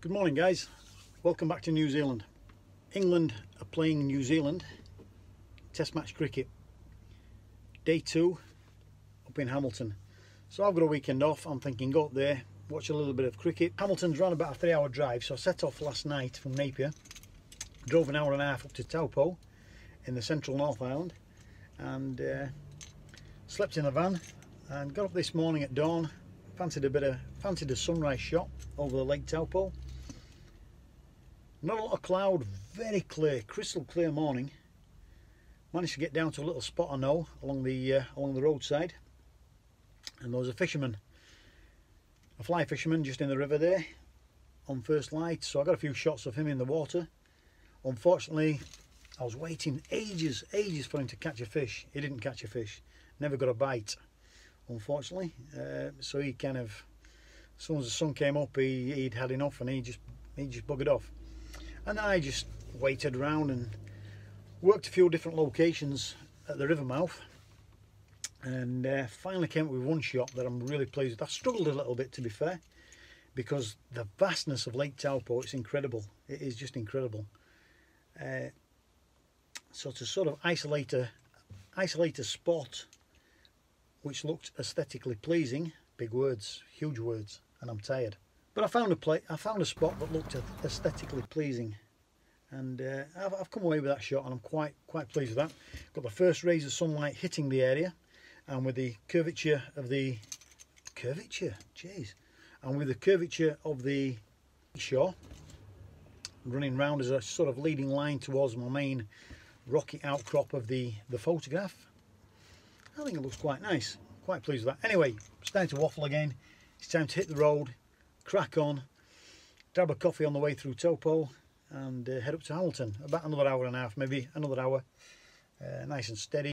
Good morning guys, welcome back to New Zealand. England are playing New Zealand, Test match cricket. Day two, up in Hamilton. So I've got a weekend off, I'm thinking go up there, watch a little bit of cricket. Hamilton's around about a 3 hour drive, so I set off last night from Napier, drove an hour and a half up to Taupo in the central North Island, and slept in a van, and got up this morning at dawn, fancied a sunrise shot over the Lake Taupo. Not a lot of cloud, very clear, crystal clear morning. Managed to get down to a little spot I know along the roadside, and there was a fisherman, a fly fisherman just in the river there on first light, so I got a few shots of him in the water. Unfortunately I was waiting ages for him to catch a fish. He didn't catch a fish, never got a bite unfortunately, so he kind of, as soon as the sun came up he'd had enough and he just buggered off. And I just waited around and worked a few different locations at the river mouth, and finally came up with one shot that I'm really pleased with. I struggled a little bit to be fair, because the vastness of Lake Taupo, it's incredible, it is just incredible. So to sort of isolate a spot which looked aesthetically pleasing, big words, huge words, and I'm tired. But I found a spot that looked aesthetically pleasing, and I've come away with that shot, and I'm quite pleased with that. Got the first rays of sunlight hitting the area, and with the curvature of the shore running round as a sort of leading line towards my main rocky outcrop of the photograph, I think it looks quite nice, quite pleased with that. Anyway, it's time to waffle again, it's time to hit the road, crack on, grab a coffee on the way through Taupo, and head up to Hamilton, about another hour and a half, maybe another hour, nice and steady.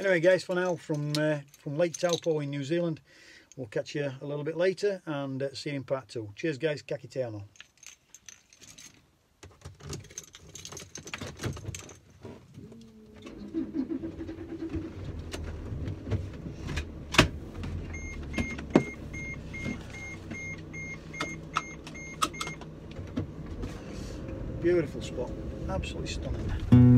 Anyway guys, for now from Lake Taupo in New Zealand, we'll catch you a little bit later and see you in part 2. Cheers guys, ka kite ano. Beautiful spot, absolutely stunning.